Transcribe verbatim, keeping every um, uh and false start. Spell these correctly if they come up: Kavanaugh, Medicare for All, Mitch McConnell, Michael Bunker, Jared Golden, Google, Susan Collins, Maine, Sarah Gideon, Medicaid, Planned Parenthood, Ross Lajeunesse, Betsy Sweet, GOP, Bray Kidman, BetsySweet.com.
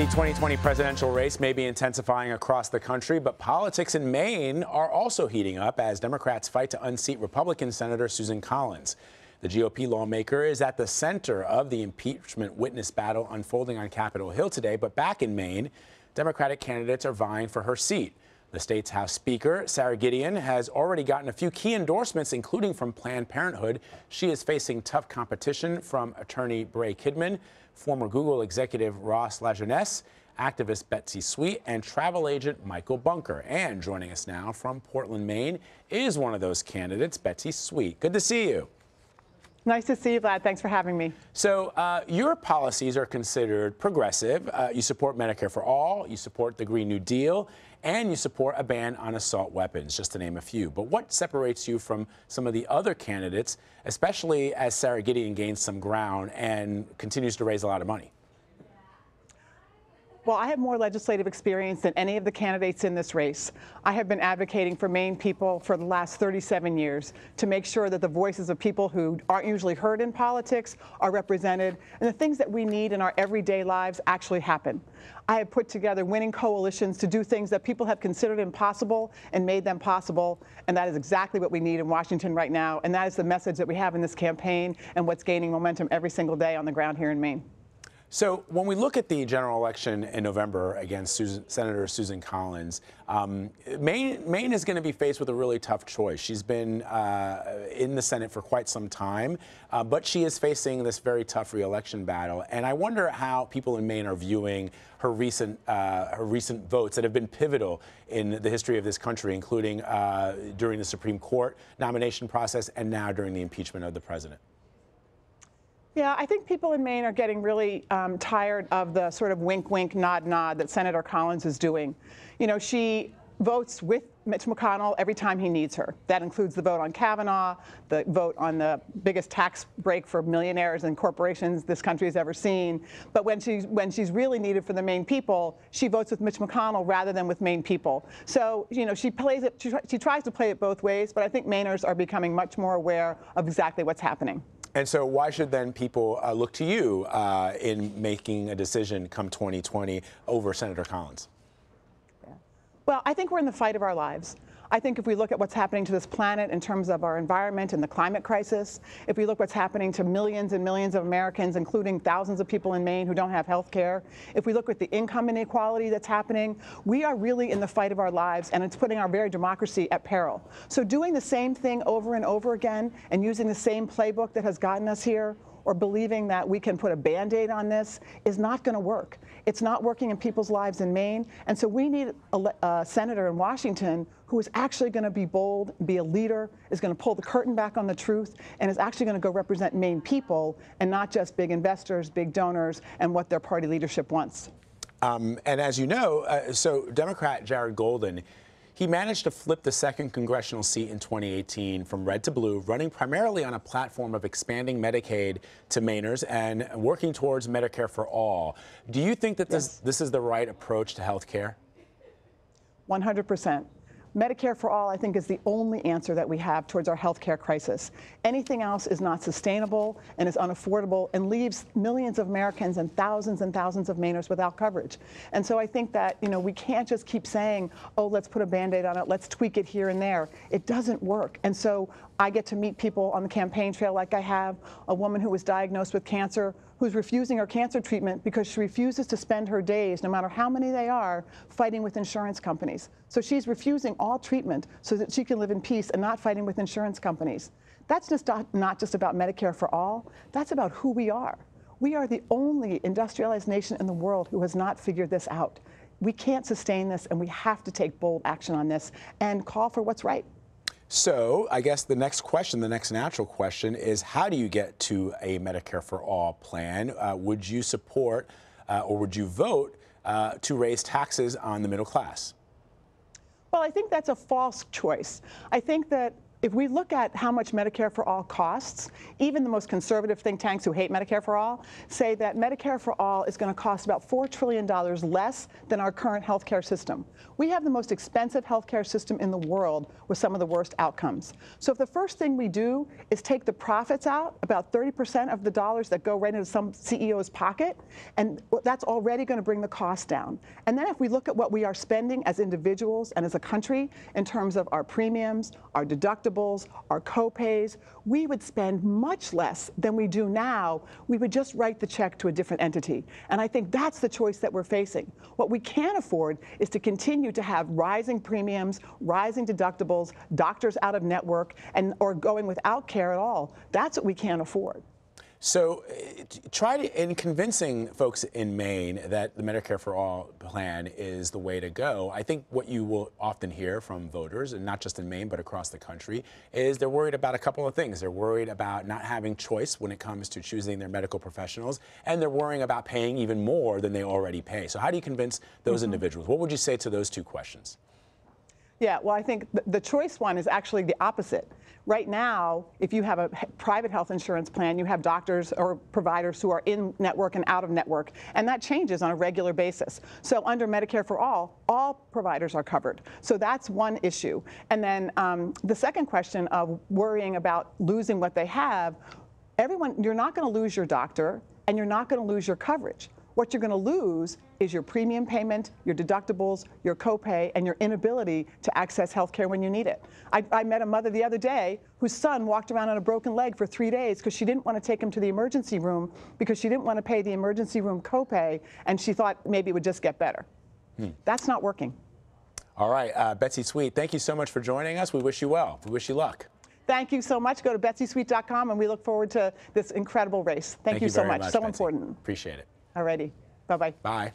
The twenty twenty presidential race may be intensifying across the country, but politics in Maine are also heating up as Democrats fight to unseat Republican Senator Susan Collins. The G O P lawmaker is at the center of the impeachment witness battle unfolding on Capitol Hill today, but back in Maine, Democratic candidates are vying for her seat. The state's House Speaker, Sarah Gideon, has already gotten a few key endorsements, including from Planned Parenthood. She is facing tough competition from attorney Bray Kidman, former Google executive Ross Lajeunesse, activist Betsy Sweet, and travel agent Michael Bunker. And joining us now from Portland, Maine, is one of those candidates, Betsy Sweet. Good to see you. Nice to see you, Vlad. Thanks for having me. So uh, your policies are considered progressive. Uh, you support Medicare for All, you support the Green New Deal, and you support a ban on assault weapons, just to name a few. But what separates you from some of the other candidates, especially as Sarah Gideon gains some ground and continues to raise a lot of money? Well, I have more legislative experience than any of the candidates in this race. I have been advocating for Maine people for the last thirty-seven years to make sure that the voices of people who aren't usually heard in politics are represented and the things that we need in our everyday lives actually happen. I have put together winning coalitions to do things that people have considered impossible and made them possible, and that is exactly what we need in Washington right now, and that is the message that we have in this campaign and what's gaining momentum every single day on the ground here in Maine. So when we look at the general election in November against Susan, Senator Susan Collins, um, Maine, Maine is going to be faced with a really tough choice. She's been uh, in the Senate for quite some time, uh, but she is facing this very tough re-election battle. And I wonder how people in Maine are viewing her recent, uh, her recent votes that have been pivotal in the history of this country, including uh, during the Supreme Court nomination process and now during the impeachment of the president. Yeah, I think people in Maine are getting really um, tired of the sort of wink, wink, nod, nod that Senator Collins is doing. You know, she votes with Mitch McConnell every time he needs her. That includes the vote on Kavanaugh, the vote on the biggest tax break for millionaires and corporations this country has ever seen. But when she's, when she's really needed for the Maine people, she votes with Mitch McConnell rather than with Maine people. So, you know, she plays it, she, she tries to play it both ways, but I think Mainers are becoming much more aware of exactly what's happening. And so why should then people uh, look to you uh, in making a decision come twenty twenty over Senator Collins? Well, I think we're in the fight of our lives. I think if we look at what's happening to this planet in terms of our environment and the climate crisis, if we look what's happening to millions and millions of Americans, including thousands of people in Maine who don't have health care, if we look at the income inequality that's happening, we are really in the fight of our lives, and it's putting our very democracy at peril. So doing the same thing over and over again and using the same playbook that has gotten us here, or believing that we can put a Band-Aid on this, is not going to work. It's not working in people's lives in Maine, and so we need a, a senator in Washington who is actually going to be bold, be a leader, is going to pull the curtain back on the truth, and is actually going to go represent Maine people and not just big investors, big donors, and what their party leadership wants. Um, and as you know, uh, so Democrat Jared Golden, he managed to flip the second congressional seat in twenty eighteen from red to blue, running primarily on a platform of expanding Medicaid to Mainers and working towards Medicare for All. Do you think that this, yes. this is the right approach to health care? one hundred percent. Medicare for All, I think, is the only answer that we have towards our health care crisis. Anything else is not sustainable and is unaffordable and leaves millions of Americans and thousands and thousands of Mainers without coverage. And so I think that, you know, we can't just keep saying, oh, let's put a Band-Aid on it, let's tweak it here and there. It doesn't work. And so I get to meet people on the campaign trail like I have, a woman who was diagnosed with cancer, who's refusing her cancer treatment because she refuses to spend her days, no matter how many they are, fighting with insurance companies. So she's refusing all treatment so that she can live in peace and not fighting with insurance companies. That's just not, not just about Medicare for All. That's about who we are. We are the only industrialized nation in the world who has not figured this out. We can't sustain this, and we have to take bold action on this and call for what's right. So I guess the next question, the next natural question, is how do you get to a Medicare for All plan? Uh, would you support uh, or would you vote uh, to raise taxes on the middle class? Well, I think that's a false choice. I think that if we look at how much Medicare for All costs, even the most conservative think tanks who hate Medicare for All say that Medicare for All is going to cost about four trillion dollars less than our current health care system. We have the most expensive health care system in the world with some of the worst outcomes. So if the first thing we do is take the profits out, about thirty percent of the dollars that go right into some C E O's pocket, and that's already going to bring the cost down. And then if we look at what we are spending as individuals and as a country in terms of our premiums, our deductibles, our co-pays, we would spend much less than we do now. We would just write the check to a different entity. And I think that's the choice that we're facing. What we can't afford is to continue to have rising premiums, rising deductibles, doctors out of network, and or going without care at all. That's what we can't afford. So try to, in convincing folks in Maine that the Medicare for All plan is the way to go, I think what you will often hear from voters, and not just in Maine but across the country, is they're worried about a couple of things. They're worried about not having choice when it comes to choosing their medical professionals, and they're worrying about paying even more than they already pay. So how do you convince those mm-hmm. individuals? What would you say to those two questions? Yeah, well, I think the choice one is actually the opposite. Right now, if you have a private health insurance plan, you have doctors or providers who are in network and out of network, and that changes on a regular basis. So under Medicare for All, all providers are covered. So that's one issue. And then um, the second question of worrying about losing what they have, everyone, you're not going to lose your doctor, and you're not going to lose your coverage. What you're going to lose is your premium payment, your deductibles, your copay, and your inability to access health care when you need it. I, I met a mother the other day whose son walked around on a broken leg for three days because she didn't want to take him to the emergency room because she didn't want to pay the emergency room copay, and she thought maybe it would just get better. Hmm. That's not working. All right, uh, Betsy Sweet, thank you so much for joining us. We wish you well. We wish you luck. Thank you so much. Go to Betsy Sweet dot com, and we look forward to this incredible race. Thank, thank you so much. much. So Betsy. Important. Appreciate it. Alrighty. Bye-bye. Bye.